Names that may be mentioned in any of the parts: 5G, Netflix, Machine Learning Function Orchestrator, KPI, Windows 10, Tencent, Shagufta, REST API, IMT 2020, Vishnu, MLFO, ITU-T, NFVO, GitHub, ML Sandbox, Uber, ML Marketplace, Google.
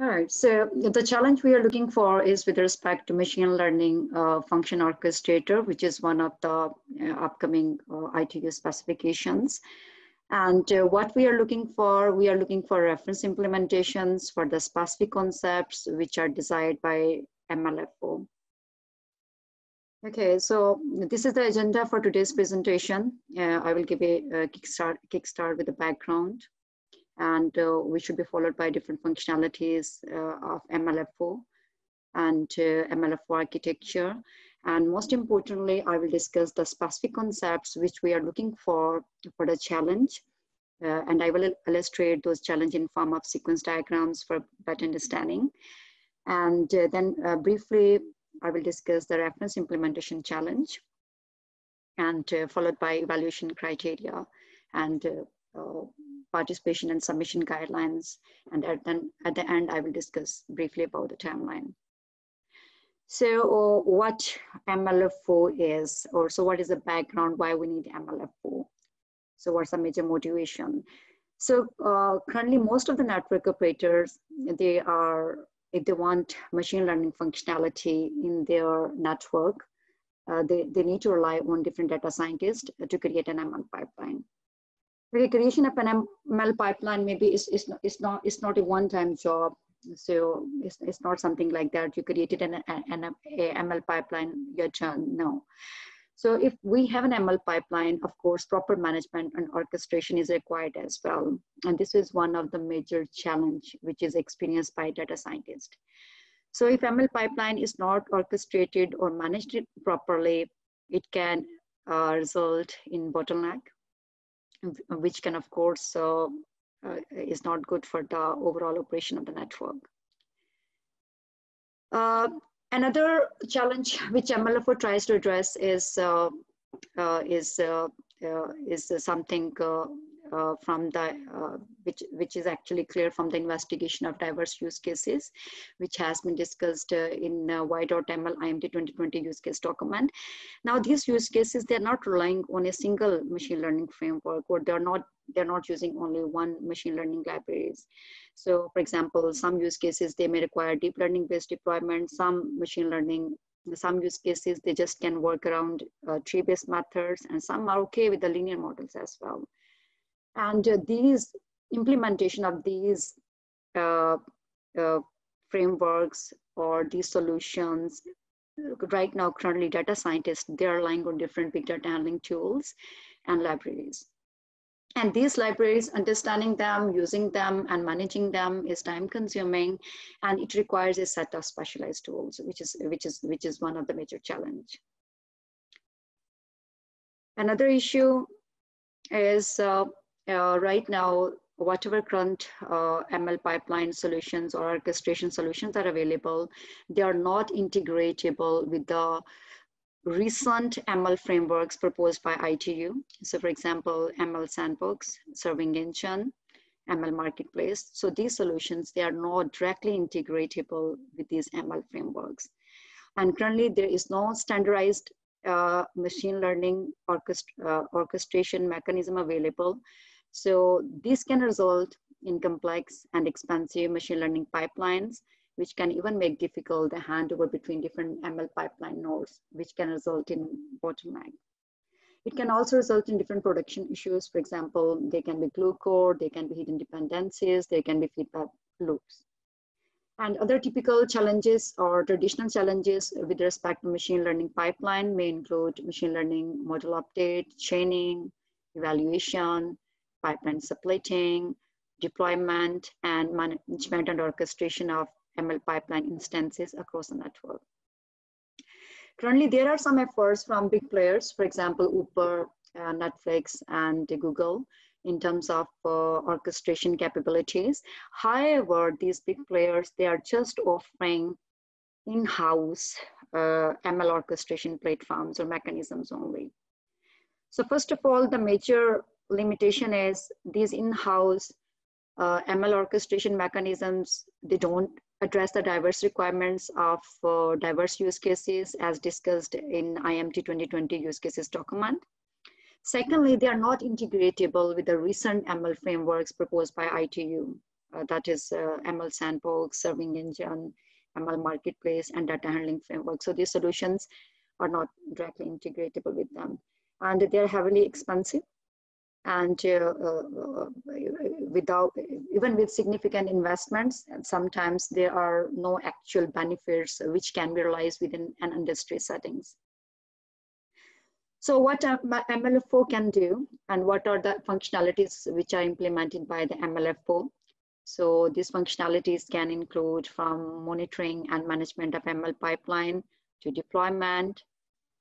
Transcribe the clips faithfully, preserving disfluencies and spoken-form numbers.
All right, so the challenge we are looking for is with respect to machine learning uh, function orchestrator, which is one of the uh, upcoming uh, I T U specifications. And uh, what we are looking for, we are looking for reference implementations for the specific concepts which are desired by M L F O. Okay, so this is the agenda for today's presentation. Uh, I will give a, a kickstart, kickstart with the background. And uh, we should be followed by different functionalities uh, of M L F O and uh, M L F O architecture. And most importantly, I will discuss the specific concepts which we are looking for for the challenge. Uh, and I will illustrate those challenges in form of sequence diagrams for better understanding. And uh, then uh, briefly, I will discuss the reference implementation challenge and uh, followed by evaluation criteria and uh, Uh, participation and submission guidelines, and at then at the end I will discuss briefly about the timeline. So uh, what M L F O is, or so what is the background why we need M L F O? So what's the major motivation? So uh, currently most of the network operators, they are, if they want machine learning functionality in their network, uh, they, they need to rely on different data scientists to create an M L pipeline. The creation of an M L pipeline maybe is, is, not, is, not, is not a one-time job. So it's, it's not something like that. You created an, an, an M L pipeline, you're done. No. So if we have an M L pipeline, of course, proper management and orchestration is required as well. And this is one of the major challenge which is experienced by data scientists. So if M L pipeline is not orchestrated or managed properly, it can uh, result in bottleneck, which can, of course, uh, uh, is not good for the overall operation of the network. Uh, another challenge which M L F O tries to address is uh, uh, is uh, uh, is something uh, uh, from the uh, which which is actually clear from the investigation of diverse use cases, which has been discussed uh, in uh, Y M L I M D twenty twenty use case document. Now these use cases, they're not relying on a single machine learning framework, or they're not they're not using only one machine learning libraries. So for example, some use cases, they may require deep learning based deployment, some machine learning, some use cases, they just can work around uh, tree based methods, and some are okay with the linear models as well. And uh, these implementation of these uh, uh, frameworks or these solutions, right now currently data scientists, they're relying on different big data handling tools and libraries. And these libraries, understanding them, using them, and managing them is time consuming, and it requires a set of specialized tools, which is, which is, which is one of the major challenges. Another issue is uh, uh, right now, whatever current uh, M L pipeline solutions or orchestration solutions are available, they are not integratable with the recent M L frameworks proposed by I T U. So for example, M L Sandbox, Serving Engine, M L Marketplace. So these solutions, they are not directly integratable with these M L frameworks. And currently there is no standardized uh, machine learning orchest uh, orchestration mechanism available. So this can result in complex and expensive machine learning pipelines, which can even make difficult the handover between different M L pipeline nodes, which can result in bottleneck. It can also result in different production issues. For example, they can be glue code, they can be hidden dependencies, they can be feedback loops. And other typical challenges or traditional challenges with respect to machine learning pipeline may include machine learning model update, chaining, evaluation, pipeline splitting, deployment, and management and orchestration of M L pipeline instances across the network. Currently, there are some efforts from big players, for example, Uber, uh, Netflix, and uh, Google, in terms of uh, orchestration capabilities. However, these big players, they are just offering in-house uh, M L orchestration platforms or mechanisms only. So first of all, the major limitation is these in-house uh, M L orchestration mechanisms, they don't address the diverse requirements of uh, diverse use cases as discussed in I M T twenty twenty use cases document. Secondly, they are not integratable with the recent M L frameworks proposed by I T U. uh, that is uh, M L Sandbox, serving engine, M L Marketplace, and data handling framework. So these solutions are not directly integratable with them. And they are heavily expensive. And uh, uh, without, even with significant investments, sometimes there are no actual benefits which can be realized within an industry settings. So what M L F O can do, and what are the functionalities which are implemented by the M L F O? So these functionalities can include from monitoring and management of M L pipeline to deployment,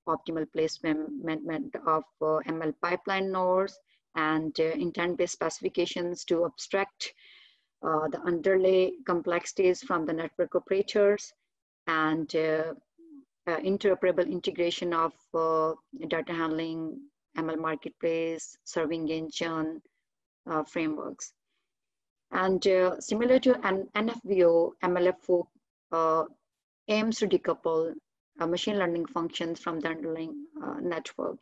optimal placement of M L pipeline nodes, and intent-based specifications to abstract uh, the underlay complexities from the network operators, and uh, Uh, interoperable integration of uh, data handling, M L Marketplace, serving engine uh, frameworks. And uh, similar to an N F V O, M L F O uh, aims to decouple uh, machine learning functions from the underlying uh, network.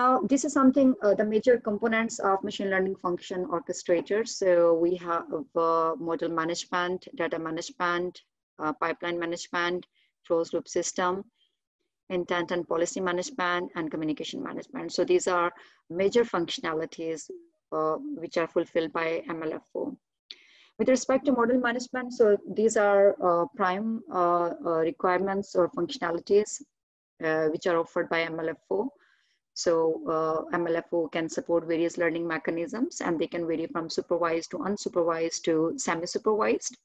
Now, this is something, uh, the major components of machine learning function orchestrators. So we have uh, model management, data management, uh, pipeline management, closed loop system, intent and policy management, and communication management. So these are major functionalities uh, which are fulfilled by M L F O. With respect to model management, so these are uh, prime uh, uh, requirements or functionalities uh, which are offered by M L F O. So uh, M L F O can support various learning mechanisms, and they can vary from supervised to unsupervised to semi-supervised.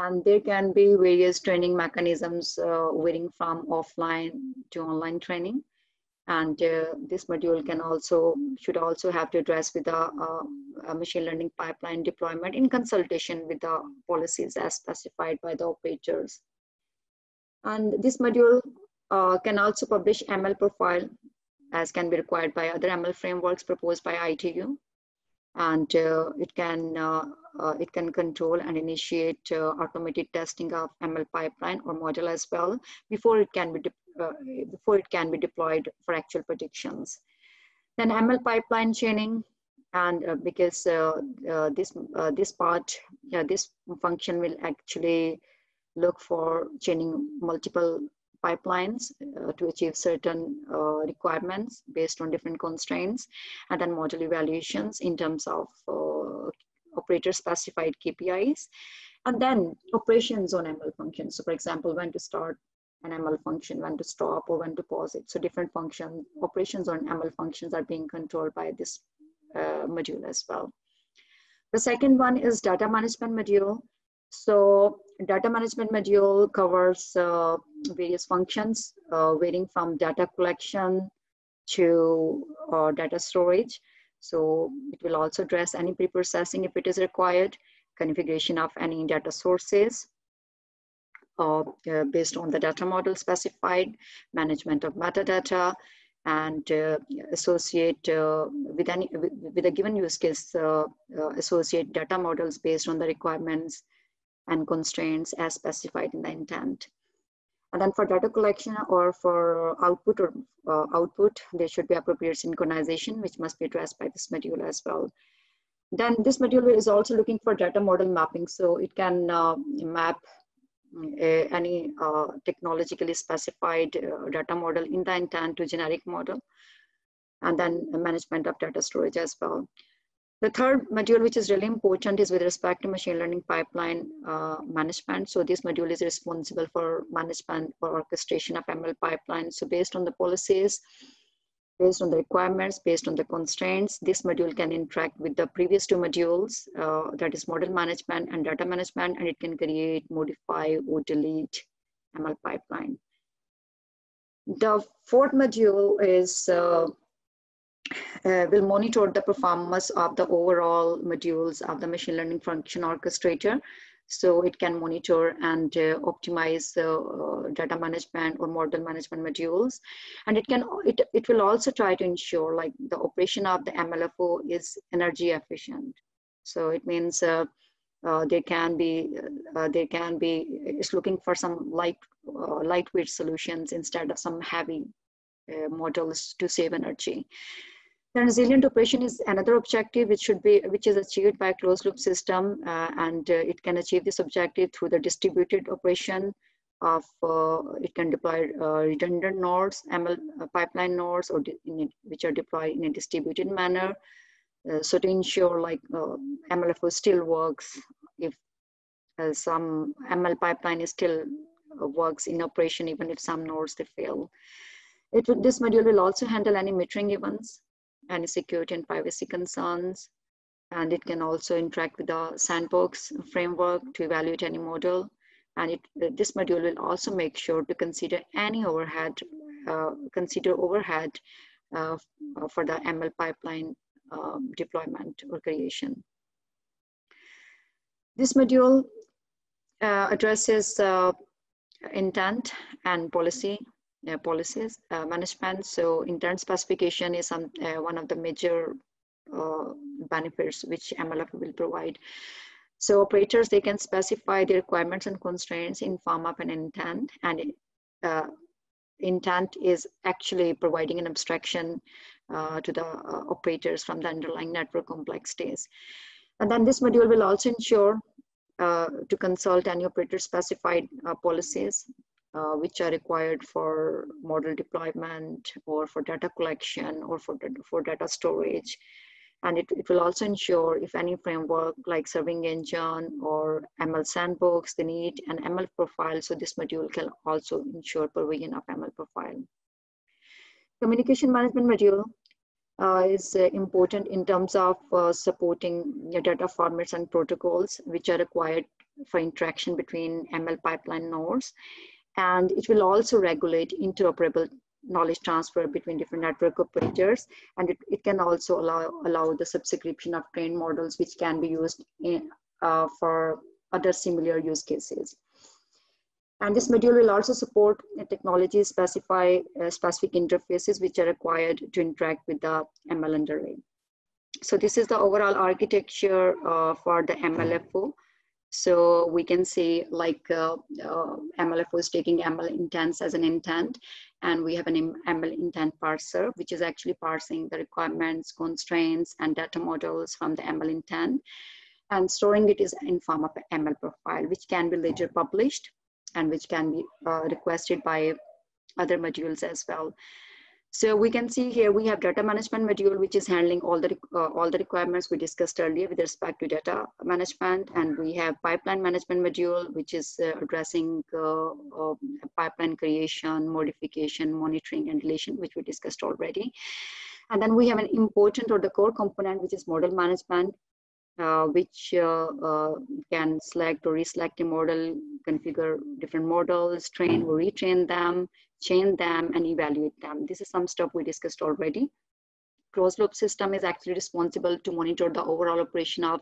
And there can be various training mechanisms uh, varying from offline to online training. And uh, this module can also, should also have to address with the uh, machine learning pipeline deployment in consultation with the policies as specified by the operators. And this module uh, can also publish M L profile as can be required by other M L frameworks proposed by I T U. And uh, it can uh, uh, it can control and initiate uh, automated testing of M L pipeline or model as well before it can be uh, before it can be deployed for actual predictions. Then M L pipeline chaining, and uh, because uh, uh, this uh, this part uh, this function will actually look for chaining multiple pipelines uh, to achieve certain uh, requirements based on different constraints, and then model evaluations in terms of uh, operator specified K P Is, and then operations on M L functions. So for example, when to start an M L function, when to stop, or when to pause it. So different function operations on M L functions are being controlled by this uh, module as well. The second one is data management module. So data management module covers uh, various functions uh, varying from data collection to uh, data storage. So it will also address any pre-processing if it is required, configuration of any data sources uh, uh, based on the data model specified, management of metadata, and uh, associate uh, with, any, with, with a given use case, uh, uh, associate data models based on the requirements and constraints as specified in the intent. And then for data collection or for output or uh, output, there should be appropriate synchronization, which must be addressed by this module as well. Then this module is also looking for data model mapping. So it can uh, map uh, any uh, technologically specified uh, data model in the intent to generic model, and then management of data storage as well. The third module, which is really important, is with respect to machine learning pipeline uh, management. So this module is responsible for management or orchestration of M L pipelines. So based on the policies, based on the requirements, based on the constraints, this module can interact with the previous two modules, uh, that is model management and data management, and it can create, modify, or delete M L pipeline. The fourth module is uh, Uh, will monitor the performance of the overall modules of the machine learning function orchestrator. So it can monitor and uh, optimize uh, uh, data management or model management modules. And it can it, it will also try to ensure like the operation of the M L F O is energy efficient. So it means uh, uh, there can be, uh, there can be, it's looking for some light, uh, lightweight solutions instead of some heavy uh, models to save energy. Then resilient operation is another objective which should be which is achieved by a closed loop system, uh, and uh, it can achieve this objective through the distributed operation of uh, it can deploy uh, redundant nodes, M L uh, pipeline nodes, or in it, which are deployed in a distributed manner. Uh, so to ensure like uh, M L F O still works if uh, some M L pipeline is still uh, works in operation, even if some nodes they fail. It would, this module will also handle any metering events, any security and privacy concerns, and it can also interact with the sandbox framework to evaluate any model. And it, this module will also make sure to consider any overhead, uh, consider overhead uh, for the M L pipeline uh, deployment or creation. This module uh, addresses uh, intent and policy. Uh, policies uh, management. So intent specification is some, uh, one of the major uh, benefits which M L F O will provide. So operators, they can specify the requirements and constraints in form of an intent, and uh, intent is actually providing an abstraction uh, to the uh, operators from the underlying network complexities. And then this module will also ensure uh, to consult any operator specified uh, policies Uh, which are required for model deployment or for data collection or for, for data storage. And it, it will also ensure if any framework like serving engine or M L sandbox, they need an M L profile. So this module can also ensure provision of M L profile. Communication management module uh, is uh, important in terms of uh, supporting your data formats and protocols, which are required for interaction between M L pipeline nodes. And it will also regulate interoperable knowledge transfer between different network operators. And it, it can also allow, allow the subscription of trained models, which can be used in, uh, for other similar use cases. And this module will also support technology specify, uh, specific interfaces, which are required to interact with the M L underlay. So this is the overall architecture uh, for the M L F O. So we can say like uh, uh, M L F O is taking M L intents as an intent, and we have an M L intent parser, which is actually parsing the requirements, constraints, and data models from the M L intent, and storing it is in form of an M L profile, which can be later published and which can be uh, requested by other modules as well. So we can see here we have data management module, which is handling all the uh, all the requirements we discussed earlier with respect to data management, and we have pipeline management module, which is uh, addressing uh, uh, pipeline creation, modification, monitoring, and deletion, which we discussed already. And then we have an important or the core component, which is model management, uh, which uh, uh, can select or reselect a model, configure different models, train or retrain them, chain them, and evaluate them. This is some stuff we discussed already. Closed loop system is actually responsible to monitor the overall operation of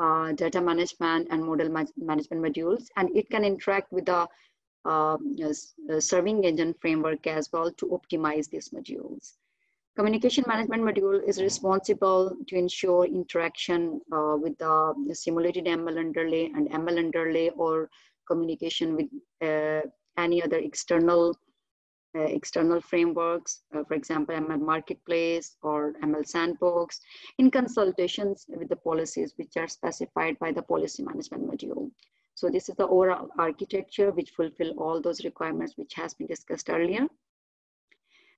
uh, data management and model ma management modules. And it can interact with the uh, uh, serving engine framework as well to optimize these modules. Communication management module is responsible to ensure interaction uh, with the simulated M L underlay and M L underlay or communication with uh, any other external Uh, external frameworks, uh, for example, M L Marketplace or M L Sandbox, in consultations with the policies which are specified by the policy management module. So this is the overall architecture which fulfill all those requirements which has been discussed earlier.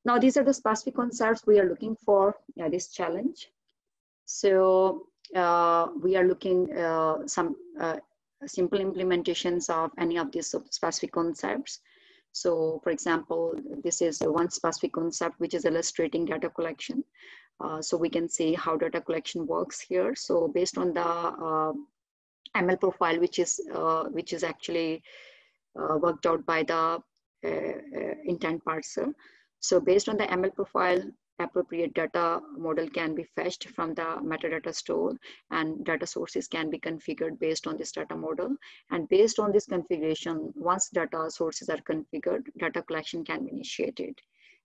Now, these are the specific concepts we are looking for uh, this challenge. So uh, we are looking uh, some uh, simple implementations of any of these specific concepts. So for example, this is one specific concept which is illustrating data collection. Uh, so we can see how data collection works here. So based on the uh, M L profile, which is, uh, which is actually uh, worked out by the uh, uh, intent parser. So based on the M L profile, appropriate data model can be fetched from the metadata store, and data sources can be configured based on this data model. And based on this configuration, once data sources are configured, data collection can be initiated.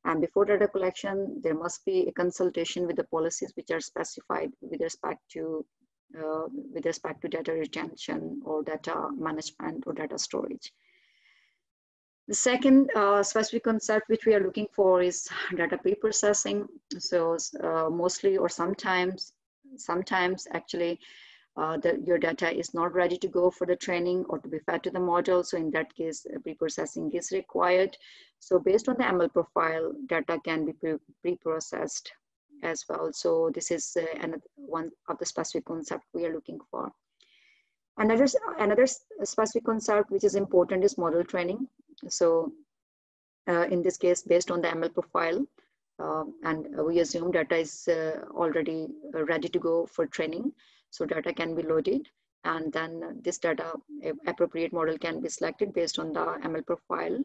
And before data collection, there must be a consultation with the policies which are specified with respect to uh, with respect to data retention or data management or data storage. The second uh, specific concept which we are looking for is data pre-processing. So uh, mostly or sometimes, sometimes actually, uh, the, your data is not ready to go for the training or to be fed to the model. So in that case, pre-processing is required. So based on the M L profile, data can be pre-processed as well. So this is uh, another one of the specific concept we are looking for. Another, another specific concept which is important is model training. So uh, in this case, based on the M L profile, uh, and we assume data is uh, already ready to go for training. So data can be loaded, and then this data appropriate model can be selected based on the M L profile,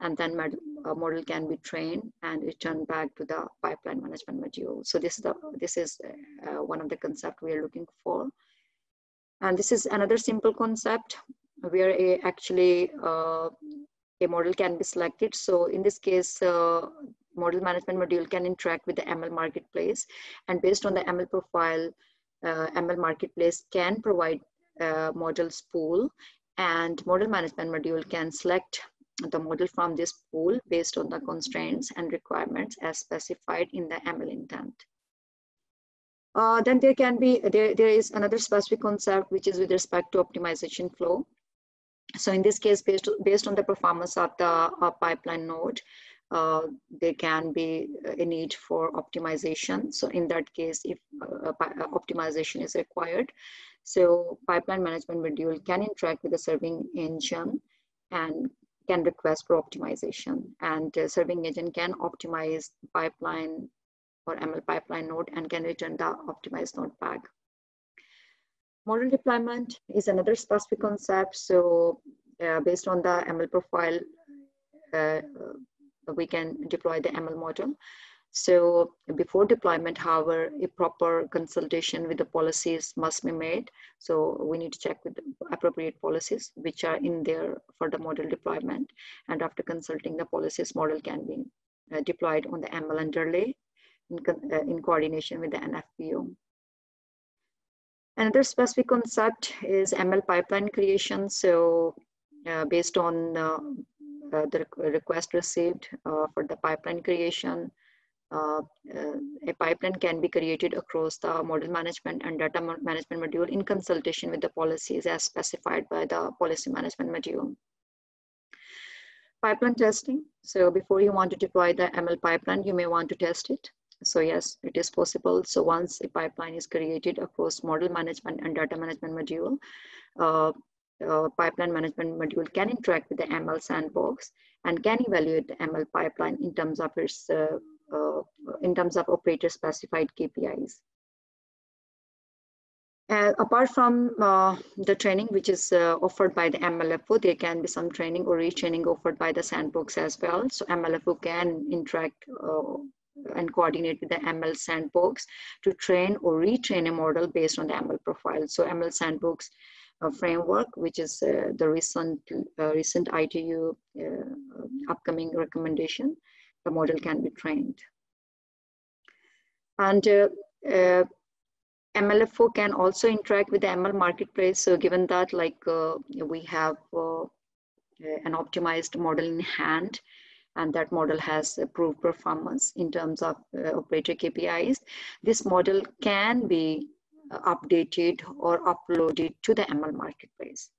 and then a model can be trained and returned back to the pipeline management module. So this is, the, this is uh, one of the concepts we are looking for. And this is another simple concept where a, actually uh, a model can be selected. So in this case, uh, model management module can interact with the M L marketplace, and based on the M L profile, uh, M L marketplace can provide uh, models pool, and model management module can select the model from this pool based on the constraints and requirements as specified in the M L intent. Uh, then there can be, there, there is another specific concept which is with respect to optimization flow. So in this case, based, based on the performance of the uh, pipeline node, uh, there can be a need for optimization. So in that case, if uh, optimization is required, so pipeline management module can interact with the serving engine and can request for optimization. And uh, serving engine can optimize pipeline or M L pipeline node and can return the optimized node back. Model deployment is another specific concept. So uh, based on the M L profile, uh, we can deploy the M L model. So before deployment, however, a proper consultation with the policies must be made. So we need to check with the appropriate policies which are in there for the model deployment. And after consulting the policies, model can be uh, deployed on the M L underlay in, co uh, in coordination with the N F V O. Another specific concept is M L pipeline creation. So uh, based on uh, uh, the request received uh, for the pipeline creation, uh, uh, a pipeline can be created across the model management and data management module in consultation with the policies as specified by the policy management module. Pipeline testing. So before you want to deploy the M L pipeline, you may want to test it. So yes, it is possible. So once a pipeline is created across model management and data management module, uh, uh, pipeline management module can interact with the M L sandbox and can evaluate the M L pipeline in terms of its uh, uh, in terms of operator specified K P Is. Uh, apart from uh, the training which is uh, offered by the M L F O, there can be some training or retraining offered by the sandbox as well. So M L F O can interact Uh, and coordinate with the M L sandbox to train or retrain a model based on the M L profile. So M L sandbox uh, framework, which is uh, the recent uh, recent I T U uh, upcoming recommendation, the model can be trained. And uh, uh, M L F O can also interact with the M L marketplace. So given that, like uh, we have uh, an optimized model in hand, and that model has improved performance in terms of uh, operator K P Is, this model can be updated or uploaded to the M L marketplace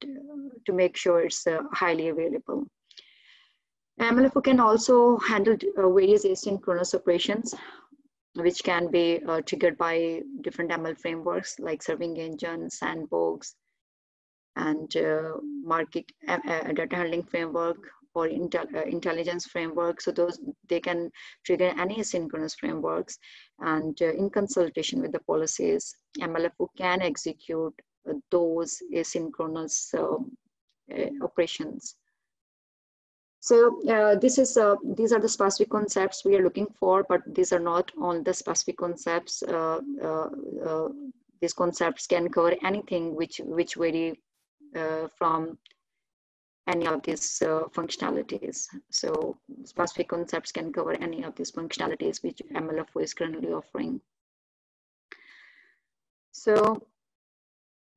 to, to make sure it's uh, highly available. M L F O can also handle uh, various asynchronous operations, which can be uh, triggered by different M L frameworks like serving engine, sandbox, and uh, market uh, data handling framework, or intel, uh, intelligence framework. So those, they can trigger any asynchronous frameworks, and uh, in consultation with the policies, M L F O can execute uh, those asynchronous uh, uh, operations. So uh, this is, uh, these are the specific concepts we are looking for, but these are not all the specific concepts. Uh, uh, uh, these concepts can cover anything which, which vary uh, from any of these uh, functionalities. So specific concepts can cover any of these functionalities which M L F O is currently offering. So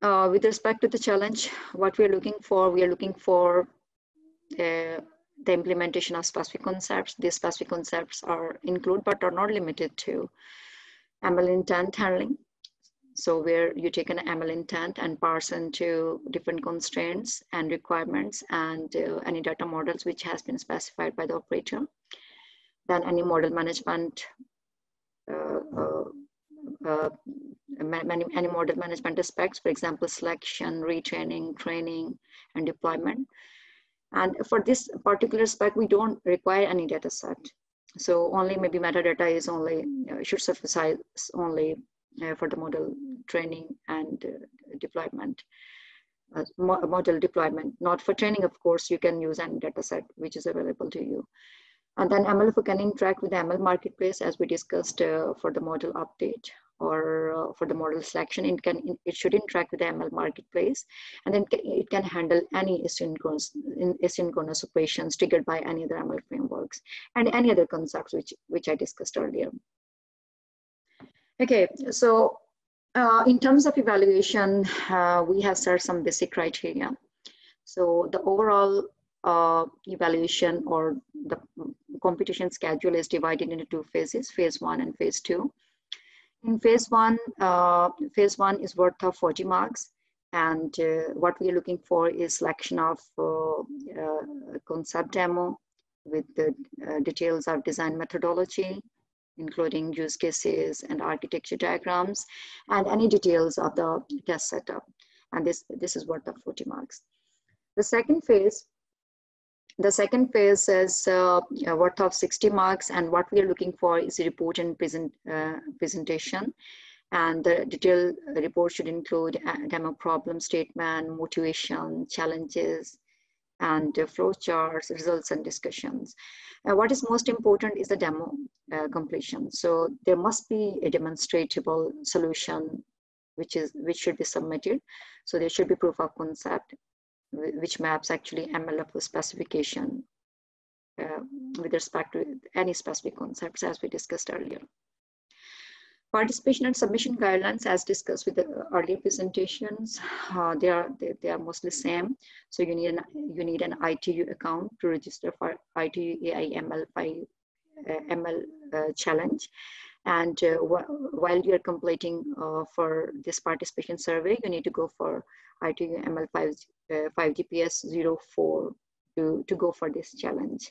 uh, with respect to the challenge, what we're looking for, we are looking for the, the implementation of specific concepts. These specific concepts are include but are not limited to M L intent handling. So where you take an M L intent and parse into different constraints and requirements and uh, any data models which has been specified by the operator. Then any model management, uh, uh, uh, many, any model management aspects, for example, selection, retraining, training, and deployment. And for this particular spec, we don't require any data set. So only maybe metadata is only, uh, should suffice only uh, for the model training and uh, deployment, uh, mo model deployment. Not for training, of course, you can use any data set which is available to you. And then M L F O can interact with the M L Marketplace as we discussed uh, for the model update or uh, for the model selection. It can, it should interact with the M L Marketplace, and then it can handle any asynchronous, asynchronous operations triggered by any other M L frameworks and any other concepts which, which I discussed earlier. Okay, so uh, in terms of evaluation, uh, we have set some basic criteria. So the overall Uh, evaluation or the competition schedule is divided into two phases, phase one and phase two. In phase one, uh, phase one is worth of four G marks, and uh, what we are looking for is selection of uh, uh, concept demo with the uh, details of design methodology, including use cases and architecture diagrams, and any details of the test setup. And this, this is worth of forty marks. The second phase The second phase is uh, worth of sixty marks, and what we are looking for is a report and present, uh, presentation. And the detailed report should include a demo problem statement, motivation, challenges, and uh, flow charts, results, and discussions. Uh, what is most important is the demo uh, completion. So there must be a demonstrable solution which is which should be submitted. So there should be proof of concept, which maps actually M L F O specification uh, with respect to any specific concepts as we discussed earlier. Participation and submission guidelines, as discussed with the earlier presentations, uh, they are they, they are mostly same. So you need an you need an I T U account to register for I T U A I M L five, uh, M L uh, challenge. And uh, wh while you are completing uh, for this participation survey, you need to go for I T U M L five G P S zero four to, to go for this challenge.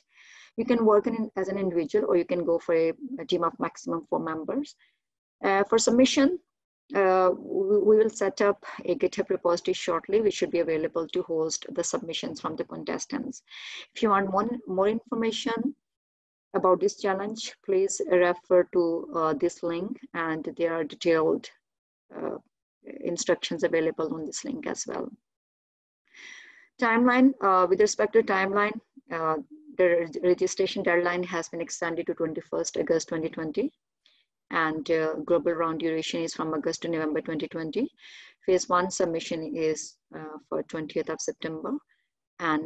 You can work in, as an individual, or you can go for a, a team of maximum four members. Uh, for submission, uh, we, we will set up a GitHub repository shortly, which should be available to host the submissions from the contestants. If you want more, more information about this challenge, please refer to uh, this link, and there are detailed uh, instructions available on this link as well. Timeline, uh, with respect to timeline, uh, the registration deadline has been extended to twenty-first August twenty twenty, and uh, global round duration is from August to November twenty twenty. Phase one submission is uh, for twentieth of September, and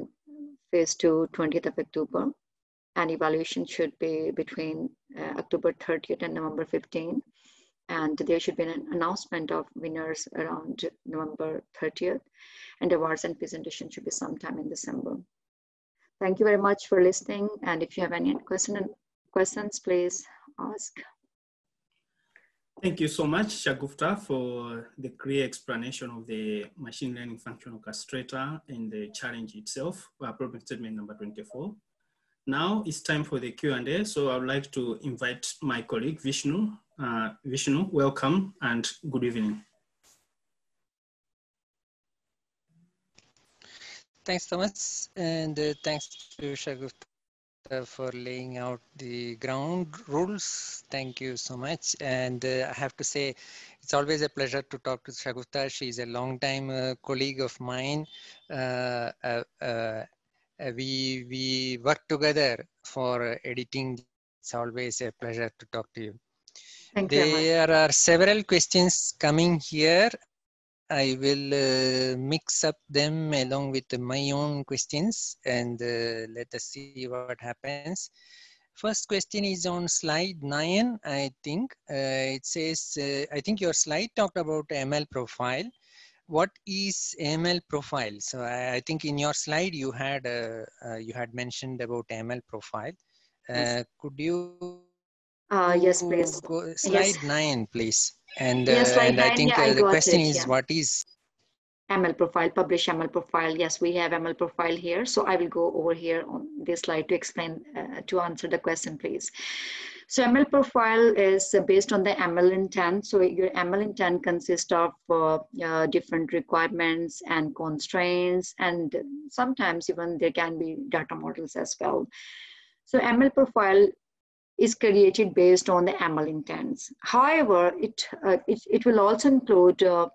phase two, twentieth of October. And evaluation should be between uh, October thirtieth and November fifteenth. And there should be an announcement of winners around November thirtieth, and awards and presentation should be sometime in December. Thank you very much for listening. And if you have any question, questions, please ask. Thank you so much, Shagufta, for the clear explanation of the machine learning function orchestrator and the challenge itself, problem statement number twenty-four. Now it's time for the Q and A. So I would like to invite my colleague, Vishnu. Uh, Vishnu, welcome and good evening. Thanks, Thomas, and uh, thanks to Shagufta for laying out the ground rules. Thank you so much. And uh, I have to say, it's always a pleasure to talk to Shagufta. She's a long-time uh, colleague of mine. Uh, uh, uh, Uh, we we work together for uh, editing. It's always a pleasure to talk to you. Thank there you. Are several questions coming here. I will uh, mix up them along with my own questions, and uh, let us see what happens. First question is on slide nine, I think. Uh, it says, uh, I think your slide talked about M L profile, what is M L profile? So I, I think in your slide you had uh, uh, you had mentioned about M L profile. Uh, yes. Could you? Uh, yes, please. Go, slide yes. nine, please. And, uh, yes, slide and nine, I think yeah, uh, the question it, is yeah. what is M L profile? Publish M L profile. Yes, we have M L profile here. So I will go over here on this slide to explain uh, to answer the question, please. So M L profile is based on the M L intent. So your M L intent consists of uh, uh, different requirements and constraints, and sometimes even there can be data models as well. So M L profile is created based on the M L intents. However, it uh, it, it will also include uh,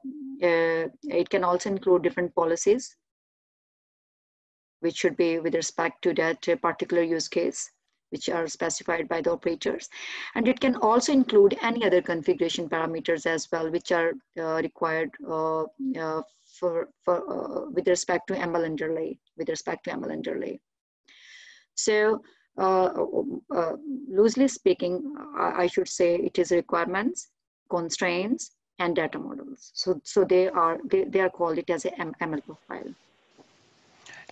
uh, it can also include different policies, which should be with respect to that particular use case, which are specified by the operators. And it can also include any other configuration parameters as well, which are uh, required uh, uh, for, for, uh, with respect to M L underlay, with respect to M L underlay. So uh, uh, loosely speaking, I, I should say it is requirements, constraints, and data models. So, so they, are, they, they are called it as a M L profile.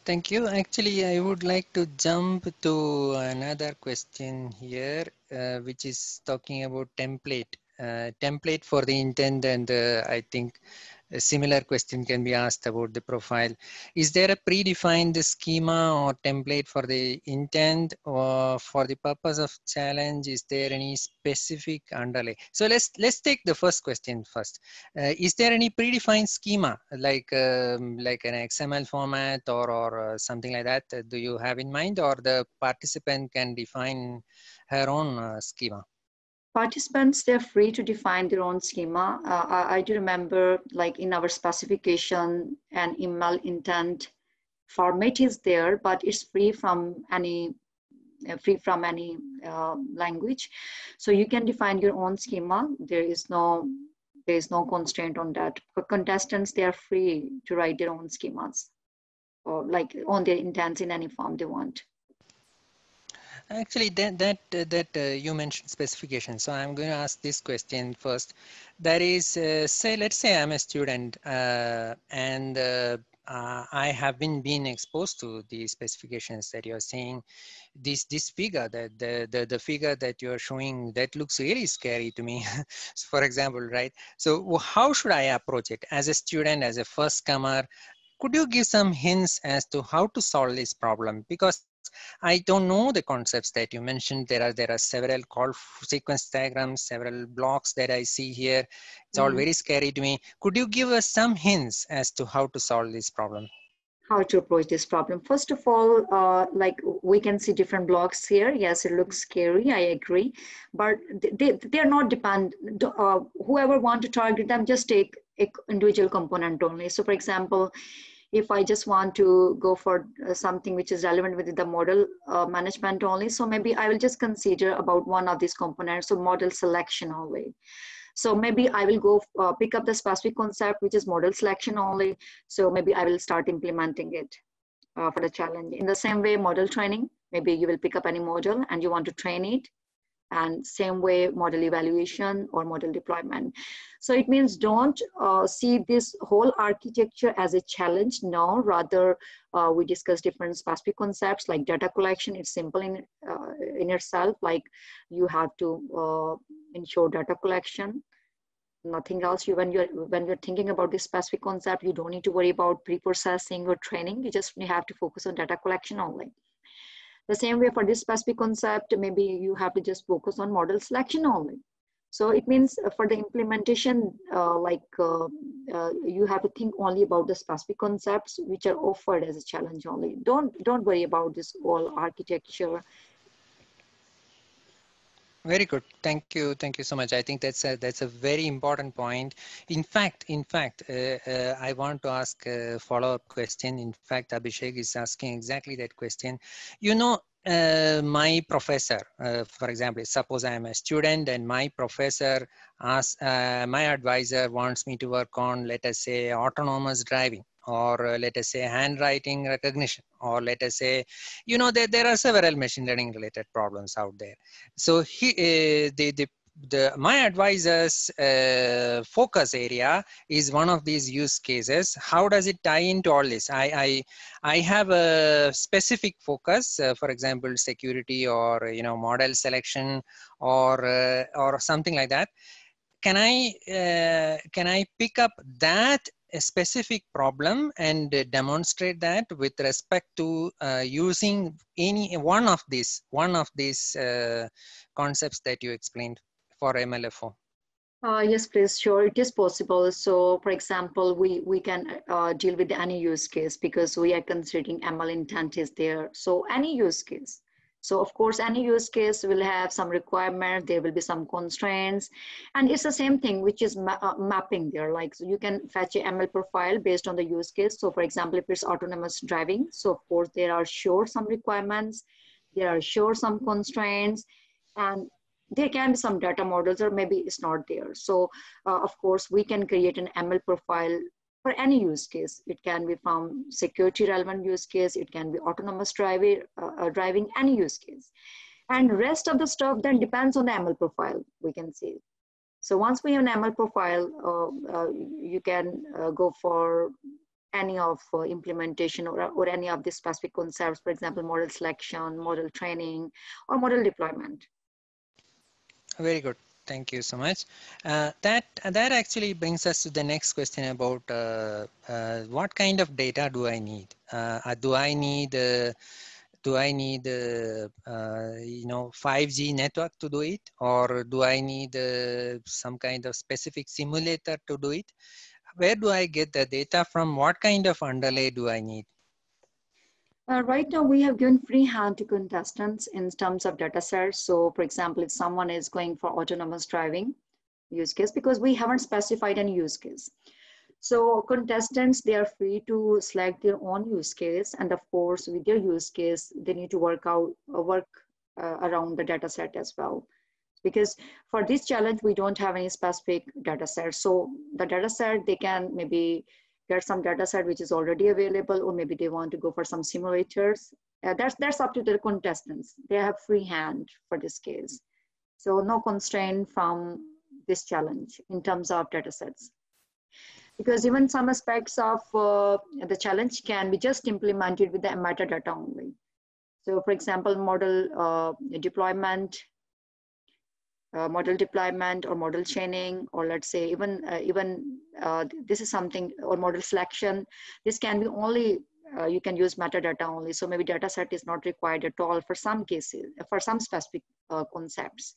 Thank you. Actually, I would like to jump to another question here, uh, which is talking about template. Uh, template for the intent, and uh, I think a similar question can be asked about the profile. Is there a predefined schema or template for the intent, or for the purpose of challenge, is there any specific underlay? So let's let's take the first question first. Uh, is there any predefined schema, like um, like an X M L format or, or uh, something like that? Uh, do you have in mind, or the participant can define her own uh, schema? Participants, they're free to define their own schema. Uh, I, I do remember, like in our specification, an email intent format is there, but it's free from any uh, free from any uh, language. So you can define your own schema. There is no there is no constraint on that. For contestants, they are free to write their own schemas, or like on their intents in any form they want. Actually, that that, uh, that uh, you mentioned specification, so I'm going to ask this question first. That is, uh, say, let's say I'm a student uh, and uh, uh, I have been been exposed to the specifications that you're saying. This this figure, that the the the figure that you're showing, that looks really scary to me. For example, right? So how should I approach it as a student, as a first comer? Could you give some hints as to how to solve this problem? Because I don't know the concepts that you mentioned. There are there are several call sequence diagrams, several blocks that I see here. It's mm-hmm. all very scary to me. Could you give us some hints as to how to solve this problem? How to approach this problem? First of all, uh, like we can see different blocks here. Yes, it looks scary. I agree, but they they are not dependent. Uh, whoever want to target them, just take an individual component only. So, for example, if I just want to go for something which is relevant with the model uh, management only, so maybe I will just consider about one of these components, so model selection only. So maybe I will go uh, pick up the specific concept, which is model selection only. So maybe I will start implementing it uh, for the challenge. In the same way, model training, maybe you will pick up any model and you want to train it. And same way, model evaluation or model deployment. So it means don't uh, see this whole architecture as a challenge. No, rather uh, we discuss different specific concepts like data collection. It's simple in, uh, in itself, like you have to uh, ensure data collection. Nothing else. You, when, you're, when you're thinking about this specific concept, you don't need to worry about pre-processing or training. You just you have to focus on data collection only. The same way for this specific concept, maybe you have to just focus on model selection only. So it means for the implementation, uh, like uh, uh, you have to think only about the specific concepts which are offered as a challenge only. Don't don't worry about this whole architecture. Very good. Thank you. Thank you so much. I think that's a, that's a very important point. In fact, in fact, uh, uh, I want to ask a follow-up question. In fact, Abhishek is asking exactly that question. You know, uh, my professor, uh, for example, suppose I am a student and my professor asks, uh, my advisor wants me to work on, let us say, autonomous driving, or uh, let us say handwriting recognition, or let us say, you know, that there, there are several machine learning related problems out there. So he, uh, the, the the, my advisor's uh, focus area is one of these use cases. How does it tie into all this? I, I, I have a specific focus, uh, for example, security or, you know, model selection or, uh, or something like that. Can I, uh, can I pick up that a specific problem and demonstrate that with respect to uh, using any one of these one of these uh, concepts that you explained for M L F O? Uh, yes, please. Sure, it is possible. So, for example, we we can uh, deal with any use case because we are considering M L intent is there. So, any use case. So of course, any use case will have some requirement, there will be some constraints, and it's the same thing which is ma uh, mapping there. Like, so you can fetch an M L profile based on the use case. So for example, if it's autonomous driving, so of course there are sure some requirements, there are sure some constraints, and there can be some data models or maybe it's not there. So uh, of course, we can create an M L profile for any use case. It can be from security relevant use case, it can be autonomous driving, uh, driving any use case. And rest of the stuff then depends on the M L profile, we can see. So once we have an M L profile, uh, uh, you can uh, go for any of uh, implementation or, or any of the specific concepts, for example, model selection, model training, or model deployment. Very good. Thank you so much. Uh, that that actually brings us to the next question about uh, uh, what kind of data do I need? Uh, do I need uh, do I need uh, uh, you know, five G network to do it, or do I need uh, some kind of specific simulator to do it? Where do I get the data from? What kind of underlay do I need? Uh, right now, we have given free hand to contestants in terms of data sets. So, for example, if someone is going for autonomous driving use case, because we haven't specified any use case. So, contestants, they are free to select their own use case. And of course, with their use case, they need to work out, uh, work uh, around the data set as well. Because for this challenge, we don't have any specific data set. So, the data set, they can maybe get some data set which is already available, or maybe they want to go for some simulators. Uh, that's, that's up to the contestants. They have free hand for this case. So no constraint from this challenge in terms of data sets. Because even some aspects of uh, the challenge can be just implemented with the metadata only. So for example, model uh, deployment, Uh, model deployment or model chaining, or let's say even uh, even uh, this is something, or model selection. This can be only, uh, you can use metadata only. So maybe data set is not required at all for some cases, for some specific uh, concepts.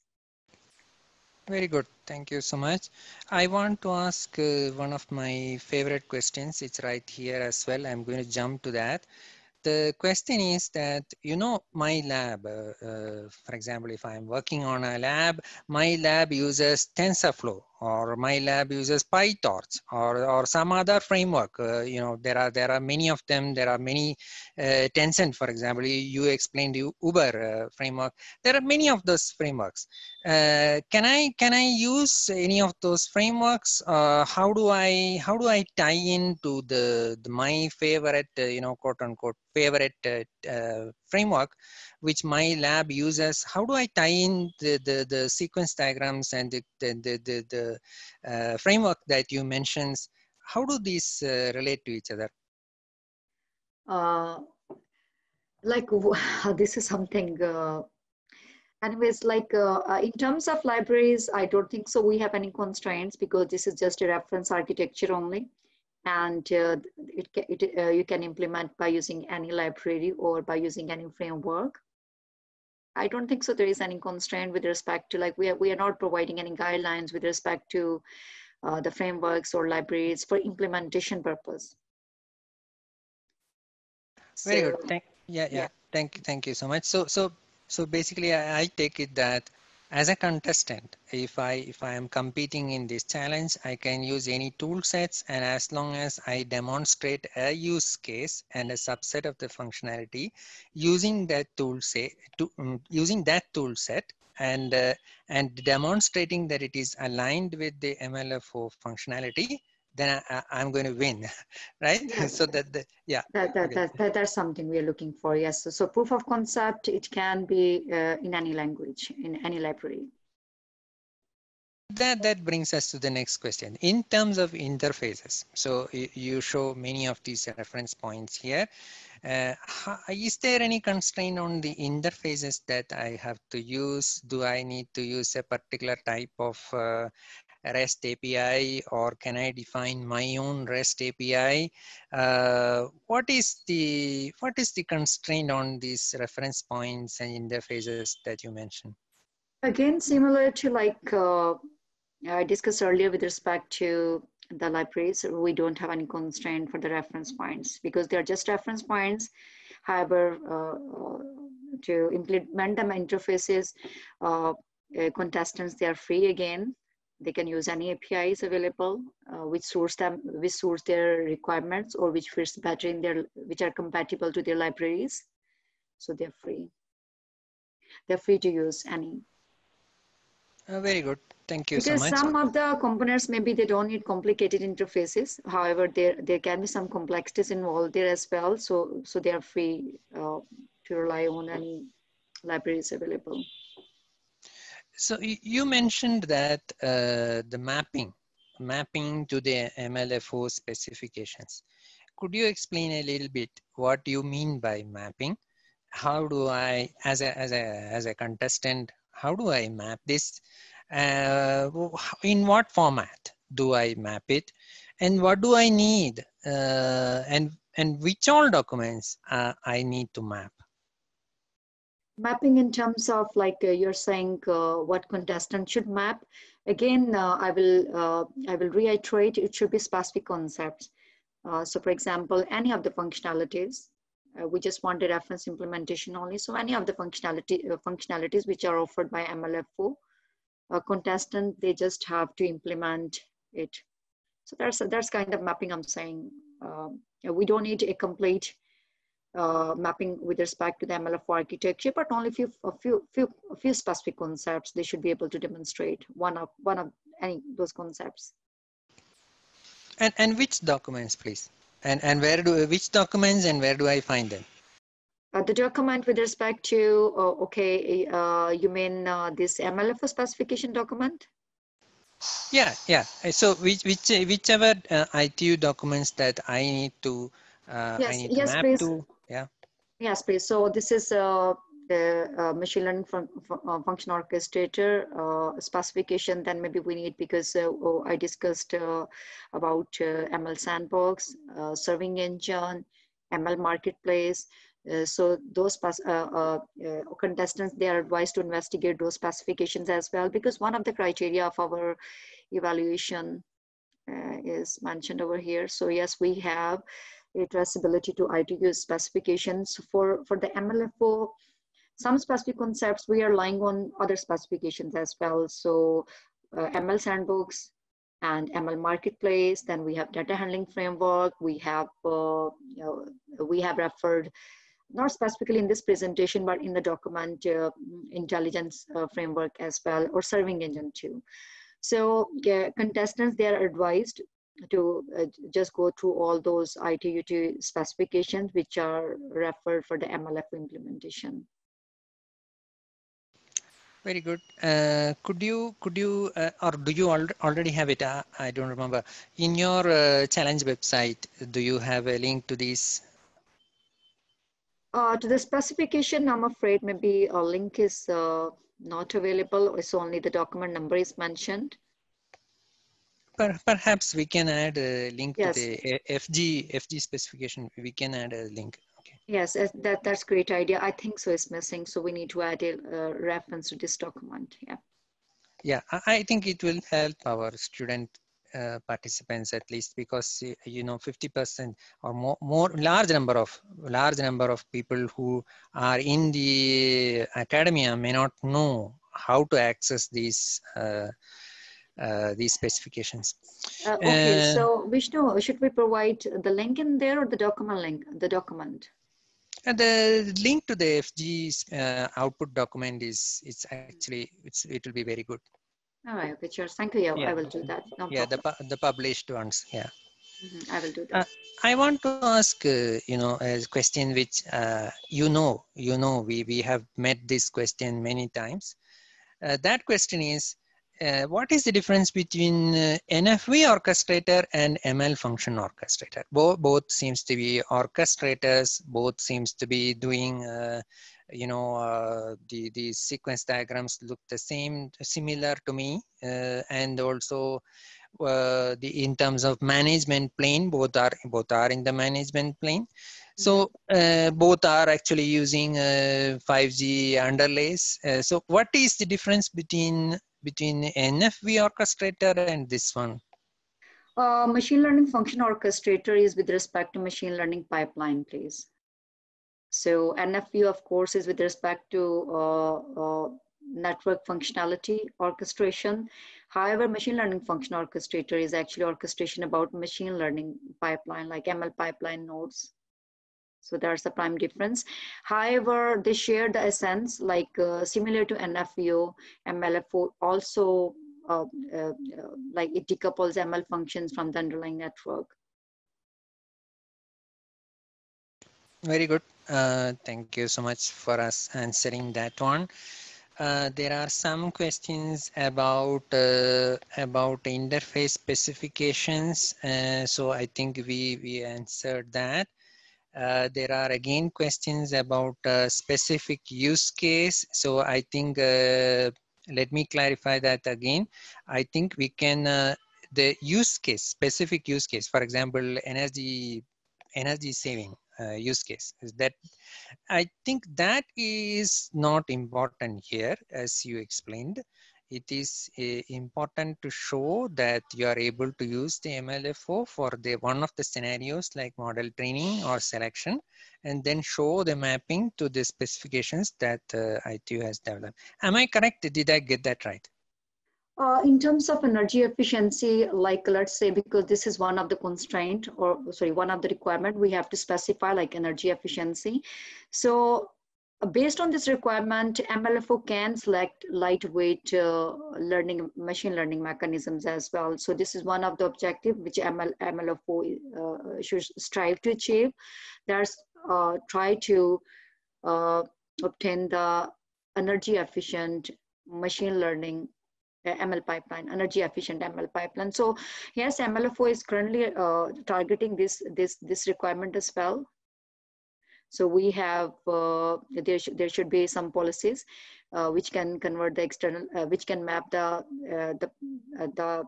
Very good. Thank you so much. I want to ask uh, one of my favorite questions. It's right here as well. I'm going to jump to that. The question is that, you know, my lab, uh, uh, for example, if I'm working on a lab, my lab uses TensorFlow, or my lab uses PyTorch, or, or some other framework. Uh, you know, there are, there are many of them. There are many, uh, Tencent, for example, you explained the Uber uh, framework. There are many of those frameworks. Uh, can I, can I use any of those frameworks? Uh, how do I, how do I tie into the, the my favorite, uh, you know, quote unquote, favorite uh, uh, framework, which my lab uses? How do I tie in the, the, the sequence diagrams and the, the, the, the uh, framework that you mentioned? How do these uh, relate to each other? Uh, like, this is something, uh, anyways, like uh, in terms of libraries, I don't think so we have any constraints, because this is just a reference architecture only. And uh, it, it, uh, you can implement by using any library or by using any framework. I don't think so there is any constraint with respect to, like, we are, we are not providing any guidelines with respect to uh, the frameworks or libraries for implementation purpose. Very so, good. Thank, yeah, yeah, yeah. Thank you. Thank you so much. So, so, so basically, I, I take it that as a contestant, if I if I am competing in this challenge, I can use any tool sets, and as long as I demonstrate a use case and a subset of the functionality using that tool set, to, um, using that tool set, and uh, and demonstrating that it is aligned with the M L F O functionality, then I, I'm going to win, right? Yeah. So that, the, yeah. That, that, okay. that, that, that's something we are looking for, yes. So, so proof of concept, it can be uh, in any language, in any library. that that brings us to the next question in terms of interfaces. So you show many of these reference points here. Uh, is there any constraint on the interfaces that I have to use? Do I need to use a particular type of uh, REST A P I, or can I define my own REST A P I? Uh, what is the what is the constraint on these reference points and interfaces that you mentioned? Again, similar to like uh, I discussed earlier with respect to the libraries, we don't have any constraint for the reference points because they are just reference points. However, uh, to implement them interfaces, uh, contestants, they are free again. They can use any A P Is available, uh, which source them, which source their requirements, or which fits better in their, which are compatible to their libraries. So they're free. They're free to use any. Oh, very good. Thank you because so much. Because some of the components, maybe they don't need complicated interfaces. However, there there can be some complexities involved there as well. So so they are free uh, to rely on any libraries available. So you mentioned that uh, the mapping, mapping to the M L F O specifications. Could you explain a little bit what you mean by mapping? How do I, as a, as a, as a contestant, how do I map this? Uh, in what format do I map it? And what do I need? Uh, and, and which all documents uh, I need to map? Mapping in terms of like uh, you're saying uh, what contestant should map. Again, uh, I will uh, I will reiterate it should be specific concepts. Uh, so for example, any of the functionalities, uh, we just want a reference implementation only. So any of the functionality uh, functionalities which are offered by M L F O, uh, contestant, they just have to implement it. So that's that's kind of mapping I'm saying. Uh, we don't need a complete Uh, mapping with respect to the M L F O architecture, but only few, a few, few, a few specific concepts they should be able to demonstrate one of one of any those concepts. And and which documents, please? And and where do which documents and where do I find them? Uh, the document with respect to uh, okay, uh, you mean uh, this M L F O specification document? Yeah, yeah. So which which whichever uh, I T U documents that I need to uh, yes, I need to yes, map please. to. Yeah. Yes, please. So this is uh, the uh, machine learning fun fun uh, function orchestrator uh, specification. Then maybe we need because uh, oh, I discussed uh, about uh, M L Sandbox, uh, serving engine, M L Marketplace. Uh, so those uh, uh, uh, contestants, they are advised to investigate those specifications as well, because one of the criteria of our evaluation uh, is mentioned over here. So yes, we have traceability to I T U specifications for, for the M L F O. Some specific concepts, we are relying on other specifications as well. So uh, M L Sandbox and M L Marketplace, then we have data handling framework, we have, uh, you know, we have referred, not specifically in this presentation, but in the document uh, intelligence uh, framework as well, or serving engine too. So yeah, contestants, they are advised to uh, just go through all those I T U specifications which are referred for the M L F O implementation. Very good. Uh, could you, could you, uh, or do you al already have it? Uh, I don't remember. In your uh, challenge website, do you have a link to these? Uh, to the specification, I'm afraid maybe a link is uh, not available. It's only the document number is mentioned. Perhaps we can add a link yes. to the F G F G specification. We can add a link. Okay. Yes, that that's a great idea. I think so. It's missing, so we need to add a uh, reference to this document. Yeah. Yeah, I think it will help our student uh, participants at least, because you know, fifty percent or more, more large number of large number of people who are in the academia may not know how to access these. Uh, Uh, these specifications. Uh, okay, uh, so Vishnu, should we provide the link in there or the document link? The document. And the link to the F G's uh, output document is it's actually it's it will be very good. All right, okay, sure. Thank you. Yeah. I will do that. No yeah, the the published ones. Yeah. Mm-hmm. I will do that. Uh, I want to ask, uh, you know, a question which uh, you know, you know, we we have met this question many times. Uh, that question is. uh, what is the difference between uh, N F V O orchestrator and M L function orchestrator? Both, both seems to be orchestrators, both seems to be doing, uh, you know, uh, the, the sequence diagrams look the same, similar to me, uh, and also uh, the, in terms of management plane, both are, both are in the management plane. So uh, both are actually using uh, five G underlays. Uh, so what is the difference between between N F V O orchestrator and this one? Uh, machine learning function orchestrator is with respect to machine learning pipeline, please. So N F V O, of course, is with respect to uh, uh, network functionality orchestration. However, machine learning function orchestrator is actually orchestration about machine learning pipeline, like M L pipeline nodes. So that's the prime difference. However, they share the essence, like uh, similar to N F V O, M L F O also, uh, uh, like it decouples M L functions from the underlying network. Very good. Uh, thank you so much for us answering that one. Uh, there are some questions about uh, about interface specifications. Uh, so I think we we answered that. Uh, there are again questions about uh, specific use case. So I think, uh, let me clarify that again. I think we can, uh, the use case, specific use case, for example, energy, energy saving uh, use case, is that I think that is not important here, as you explained. It is uh, important to show that you are able to use the M L F O for the one of the scenarios like model training or selection, and then show the mapping to the specifications that uh, I T U has developed. Am I correct? Did I get that right? Uh, in terms of energy efficiency, like let's say, because this is one of the constraint or sorry, one of the requirement we have to specify, like energy efficiency. So based on this requirement, M L F O can select lightweight uh, learning machine learning mechanisms as well. So this is one of the objectives which M L, M L F O uh, should strive to achieve. That's uh, try to uh, obtain the energy efficient machine learning M L pipeline, energy efficient M L pipeline. So yes, M L F O is currently uh, targeting this this this requirement as well. So we have, uh, there, sh there should be some policies uh, which can convert the external, uh, which can map the, uh, the, uh, the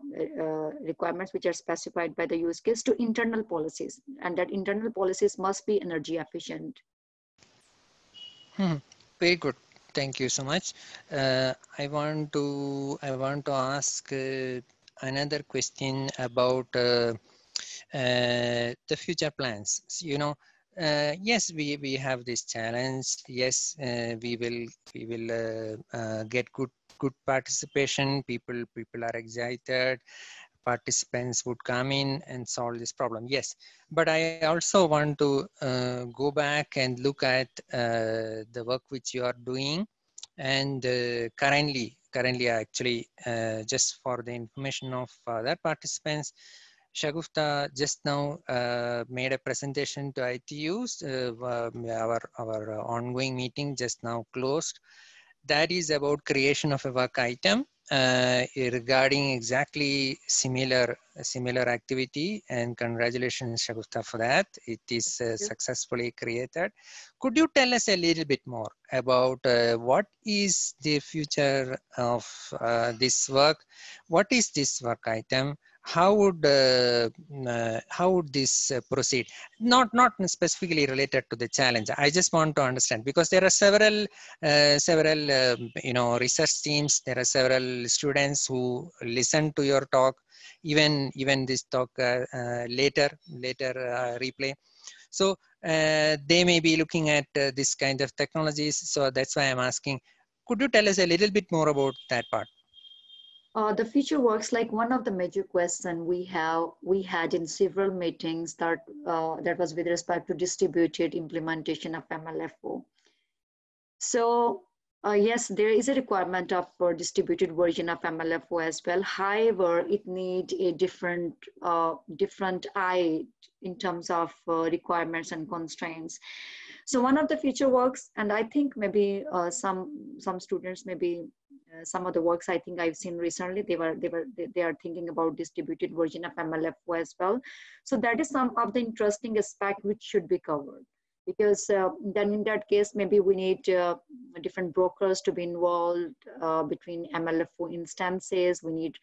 uh, requirements which are specified by the use case to internal policies, and that internal policies must be energy efficient. Hmm. Very good. Thank you so much. Uh, I want to, I want to ask uh, another question about uh, uh, the future plans, you know. Uh, yes, we, we have this challenge. Yes, uh, we will we will uh, uh, get good good participation. People people are excited. Participants would come in and solve this problem. Yes, but I also want to uh, go back and look at uh, the work which you are doing, and uh, currently currently actually uh, just for the information of other participants. Shagufta just now uh, made a presentation to I T Us. Uh, our our ongoing meeting just now closed. That is about creation of a work item uh, regarding exactly similar similar activity. And congratulations, Shagufta, for that. It is uh, successfully created. Could you tell us a little bit more about uh, what is the future of uh, this work? What is this work item? How would uh, uh, how would this uh, proceed? Not not specifically related to the challenge. I just want to understand, because there are several uh, several uh, you know, research teams. There are several students who listen to your talk, even even this talk uh, uh, later later uh, replay. So uh, they may be looking at uh, this kind of technologies. So that's why I'm asking. Could you tell us a little bit more about that part? Uh, the future works, like one of the major questions we have we had in several meetings that uh, that was with respect to distributed implementation of M L F O. So uh, yes, there is a requirement of for distributed version of M L F O as well. However, it needs a different uh, different eye in terms of uh, requirements and constraints. So one of the future works, and I think maybe uh, some some students maybe uh, some of the works I think I've seen recently, they were they were they, they are thinking about distributed version of M L F O as well. So that is some of the interesting aspect which should be covered, because uh, then in that case maybe we need uh, different brokers to be involved uh, between M L F O instances. We need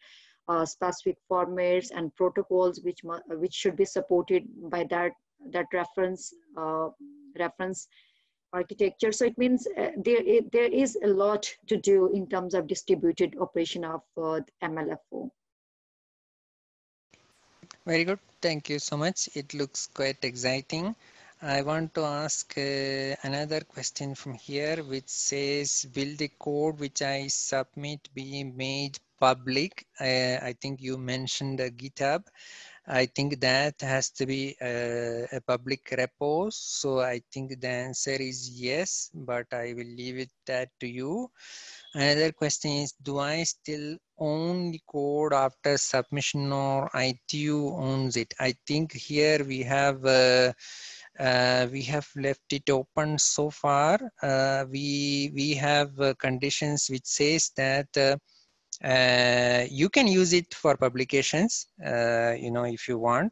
uh, specific formats and protocols which which should be supported by that that reference uh, reference architecture. So it means uh, there it, there is a lot to do in terms of distributed operation of uh, M L F O. Very good. Thank you so much. It looks quite exciting. I want to ask uh, another question from here, which says, will the code which I submit be made public? Uh, I think you mentioned uh, GitHub. I think that has to be uh, a public repo. So I think the answer is yes, but I will leave it that to you. Another question is, do I still own the code after submission, or I T U owns it? I think here we have uh, uh, we have left it open so far. Uh, we we have uh, conditions which says that uh, Uh, you can use it for publications, uh, you know, if you want.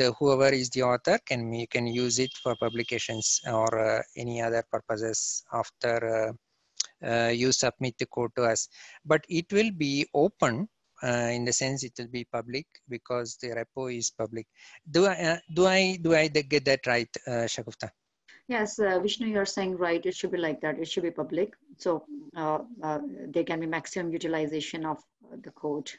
The whoever is the author can you can use it for publications or uh, any other purposes after uh, uh, you submit the code to us. But it will be open uh, in the sense it will be public because the repo is public. Do I uh, do I do I get that right, uh, Shagufta? Yes, uh, Vishnu, you're saying right. It should be like that. It should be public. So uh, uh, there can be maximum utilization of the code.